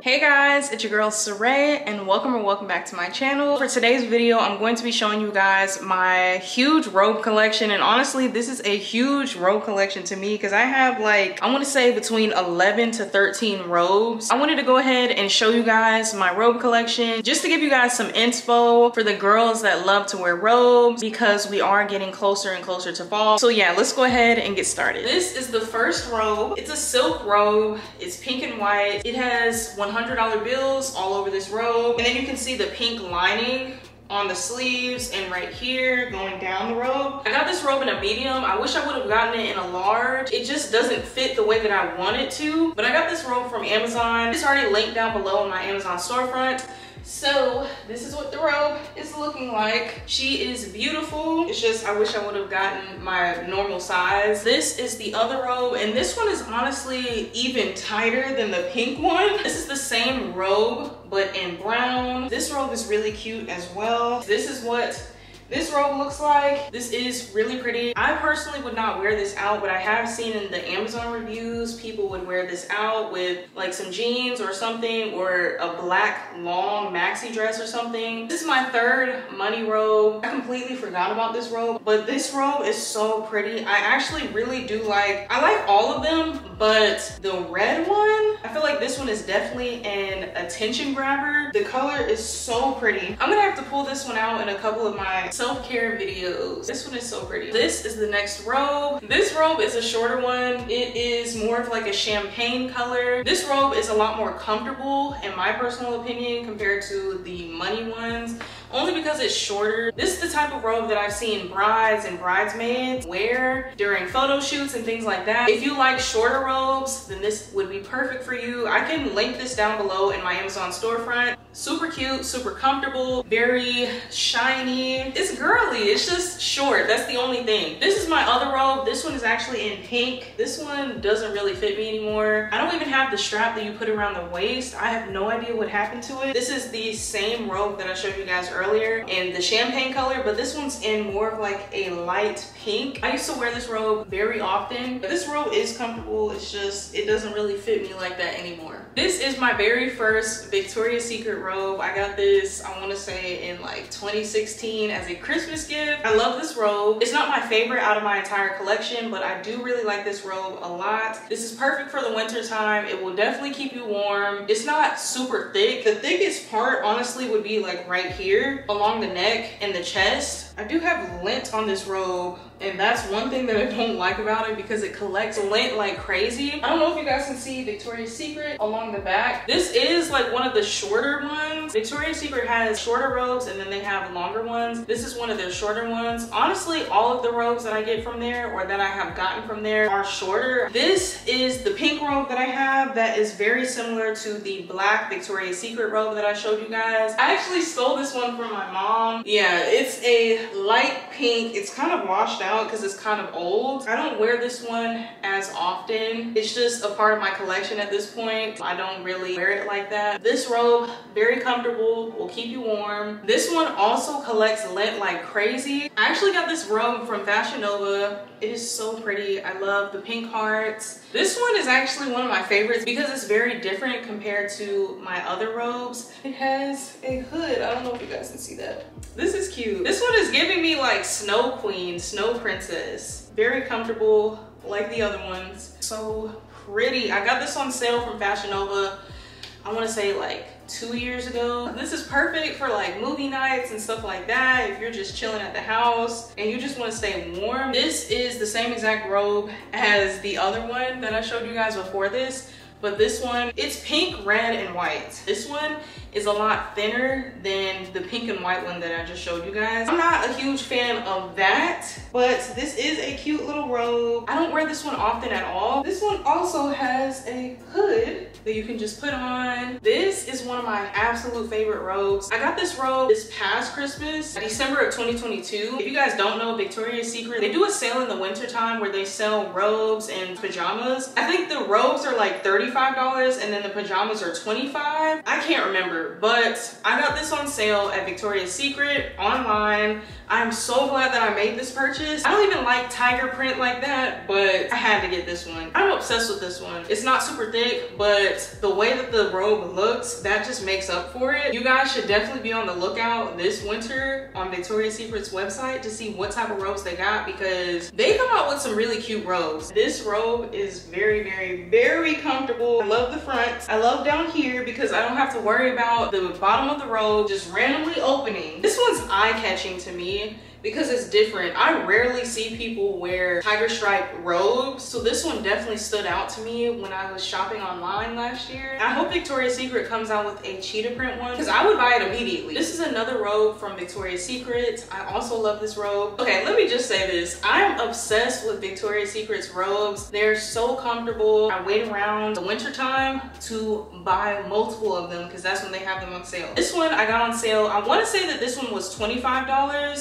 Hey guys, it's your girl Saray, and welcome back to my channel. For today's video, I'm going to be showing you guys my huge robe collection, and honestly, this is a huge robe collection to me because I have like, I want to say between 11 to 13 robes. I wanted to go ahead and show you guys my robe collection just to give you guys some info for the girls that love to wear robes because we are getting closer and closer to fall. So yeah, let's go ahead and get started. This is the first robe. It's a silk robe. It's pink and white. It has $100 bills all over this robe, and then you can see the pink lining on the sleeves and right here going down the robe. I got this robe in a medium. I wish I would have gotten it in a large. It just doesn't fit the way that I want it to, but I got this robe from Amazon. It's already linked down below on my Amazon storefront. So this is what the robe is looking like. She is beautiful. It's just, I wish I would have gotten my normal size. This is the other robe, and this one is honestly even tighter than the pink one. This is the same robe, but in brown. This robe is really cute as well. This is what this robe looks like. This is really pretty. I personally would not wear this out, but I have seen in the Amazon reviews, people would wear this out with like some jeans or something, or a black long maxi dress or something. This is my third money robe. I completely forgot about this robe, but this robe is so pretty. I actually really do like, I like all of them, but the red one, I feel like this one is definitely an attention grabber. The color is so pretty. I'm gonna have to pull this one out in a couple of my self-care videos. This one is so pretty. This is the next robe. This robe is a shorter one. It is more of like a champagne color. This robe is a lot more comfortable in my personal opinion compared to the money ones, only because it's shorter. This is the type of robe that I've seen brides and bridesmaids wear during photo shoots and things like that. If you like shorter robes, then this would be perfect for you. I can link this down below in my Amazon storefront. Super cute, super comfortable, very shiny. It's girly, it's just short. That's the only thing. This is my other robe. This one is actually in pink. This one doesn't really fit me anymore. I don't even have the strap that you put around the waist. I have no idea what happened to it. This is the same robe that I showed you guys earlier in the champagne color, but this one's in more of like a light pink. I used to wear this robe very often, but this robe is comfortable. It's just, it doesn't really fit me like that anymore. This is my very first Victoria's Secret robe. I got this, I want to say in like 2016 as a Christmas gift. I love this robe. It's not my favorite out of my entire collection, but I do really like this robe a lot. This is perfect for the winter time. It will definitely keep you warm. It's not super thick. The thickest part honestly would be like right here along the neck and the chest. I do have lint on this robe, and that's one thing that I don't like about it because it collects lint like crazy. I don't know if you guys can see Victoria's Secret along the back. This is like one of the shorter ones. Victoria's Secret has shorter robes and then they have longer ones. This is one of their shorter ones. Honestly, all of the robes that I get from there, or that I have gotten from there, are shorter. This is the pink robe that I have that is very similar to the black Victoria's Secret robe that I showed you guys. I actually stole this one from my mom. Yeah, it's a light pink. It's kind of washed out because it's kind of old. I don't wear this one as often. It's just a part of my collection at this point. I don't really wear it like that. This robe, very comfortable, will keep you warm. This one also collects lint like crazy. I actually got this robe from Fashion Nova. It is so pretty. I love the pink hearts. This one is actually one of my favorites because it's very different compared to my other robes. It has a hood. I don't know if you guys can see that. This is cute. This one is giving me like Snow Queen, Snow Princess. Very comfortable like the other ones. So pretty. I got this on sale from Fashion Nova, I want to say like 2 years ago. This is perfect for like movie nights and stuff like that. If you're just chilling at the house and you just want to stay warm. This is the same exact robe as the other one that I showed you guys before this, but this one, it's pink, red, and white. This one is a lot thinner than the pink and white one that I just showed you guys. I'm not a huge fan of that, but this is a cute little robe. I don't wear this one often at all. This one also has a hood that you can just put on. This is one of my absolute favorite robes. I got this robe this past Christmas, December of 2022. If you guys don't know, Victoria's Secret, they do a sale in the winter time where they sell robes and pajamas. I think the robes are like $35 and then the pajamas are $25. I can't remember, but I got this on sale at Victoria's Secret online. I'm so glad that I made this purchase. I don't even like tiger print like that, but I had to get this one. I'm obsessed with this one. It's not super thick, but but the way that the robe looks, that just makes up for it. You guys should definitely be on the lookout this winter on Victoria's Secret's website to see what type of robes they got, because they come out with some really cute robes. This robe is very, very, very comfortable. I love the front. I love down here because I don't have to worry about the bottom of the robe just randomly opening. This one's eye-catching to me because it's different. I rarely see people wear tiger stripe robes, so this one definitely stood out to me when I was shopping online last year. I hope Victoria's Secret comes out with a cheetah print one, because I would buy it immediately. This is another robe from Victoria's Secret. I also love this robe. Okay, let me just say this. I'm obsessed with Victoria's Secret's robes. They're so comfortable. I wait around the winter time to buy multiple of them because that's when they have them on sale. This one I got on sale. I want to say that this one was $25.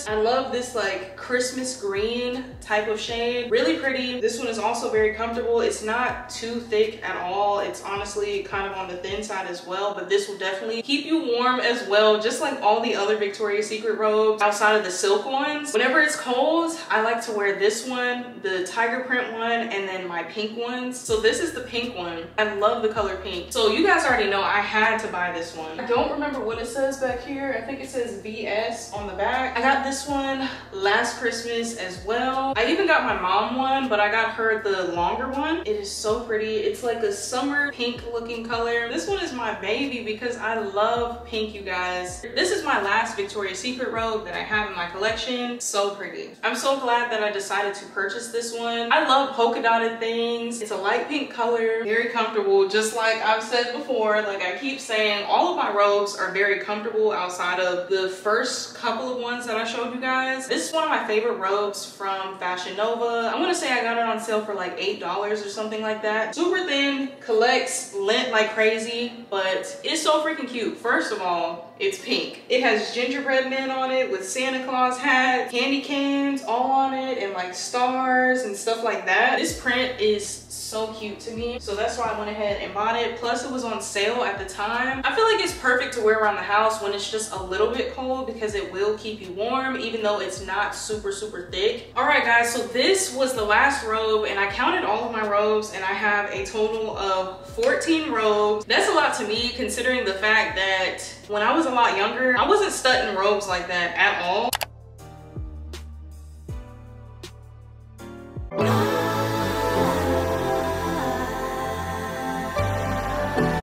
I love this like Christmas green type of shade, really pretty. This one is also very comfortable. It's not too thick at all. It's honestly kind of on the thin side as well, but this will definitely keep you warm as well, just like all the other Victoria's Secret robes outside of the silk ones. Whenever it's cold, I like to wear this one, the tiger print one, and then my pink ones. So this is the pink one. I love the color pink. So you guys already know I had to buy this one. I don't remember what it says back here. I think it says VS on the back. I got this one last Christmas as well. I even got my mom one, but I got her the longer one. It is so pretty. It's like a summer pink looking color. This one is my baby because I love pink, you guys. This is my last Victoria's Secret robe that I have in my collection. So pretty. I'm so glad that I decided to purchase this one. I love polka dotted things. It's a light pink color, very comfortable. Just like I've said before, like I keep saying, all of my robes are very comfortable outside of the first couple of ones that I showed you guys. This is one of my favorite robes from Fashion Nova. I'm gonna say I got it on sale for like $8 or something like that. Super thin, collects lint like crazy, but it's so freaking cute. First of all, it's pink. It has gingerbread men on it with Santa Claus hats, candy canes all on it, and like stars and stuff like that. This print is so cute to me, so that's why I went ahead and bought it. Plus it was on sale at the time. I feel like it's perfect to wear around the house when it's just a little bit cold because it will keep you warm even though it's not super thick. All right guys, so this was the last robe, and I counted all of my robes and I have a total of 14 robes. That's a lot to me considering the fact that when I was a lot younger, I wasn't studying robes like that at all.